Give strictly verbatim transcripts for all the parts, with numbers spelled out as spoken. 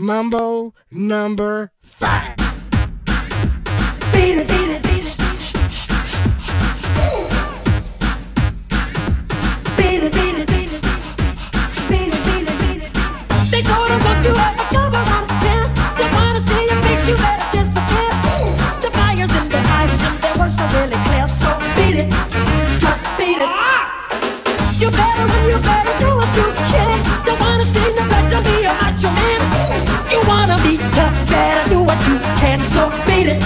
Mambo number five. Beat it, beat it, beat it. Beat it, beat it, beat it. Beat it, beat it, beat it. They told him what you ever cover on a pin. They wanna see your face, you better disappear. The fire's in their eyes and their words are really clear. So beat it, just beat it. You better and you better do what you can. Don't wanna see no better be a macho man. You wanna be tough, better do what you can. So beat it.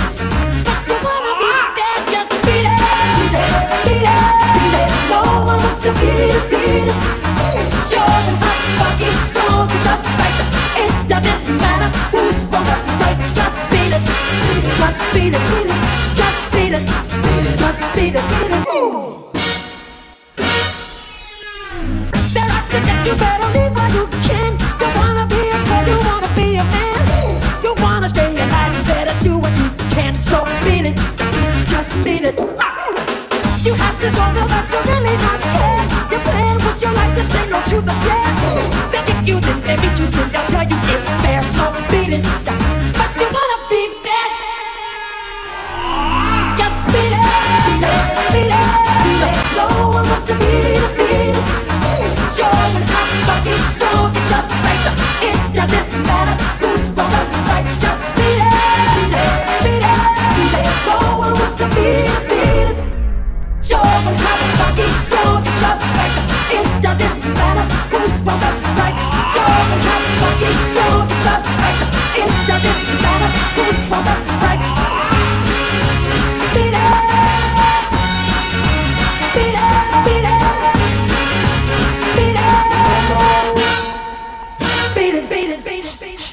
But you wanna be bad, just beat it. Beat it, beat it, beat it. No one wants to beat it, beat it. Show them how to fucking strong and tough fighter. It doesn't matter who's strong or right. Just beat it, just beat it, beat it. Just beat it, just beat it, beat it. Ooh. You better leave while you can. You wanna be a girl, you wanna be a man. You wanna stay alive, you better do what you can. So beat it, just beat it. You have to show them that you're really not scared. You're playing with your life, this ain't no truth or dare. They kick you, then they beat you, then they'll tell you it's fair. So beat it, but you wanna be bad. Just beat it, beat it, beat it, beat it. No one wants to beat it, beat it. Show them how to fucking throw this stuff right up. It doesn't matter who's from the right. Just beat it, beat it, beat it, beat it. No one wants to beat it, beat it. Show them how to fucking throw this stuff right up. It doesn't matter who's from the right. Show them how to fucking throw this stuff right up. It doesn't matter who's from the right. Beat it. Beat it, beat it, beat it, beat it.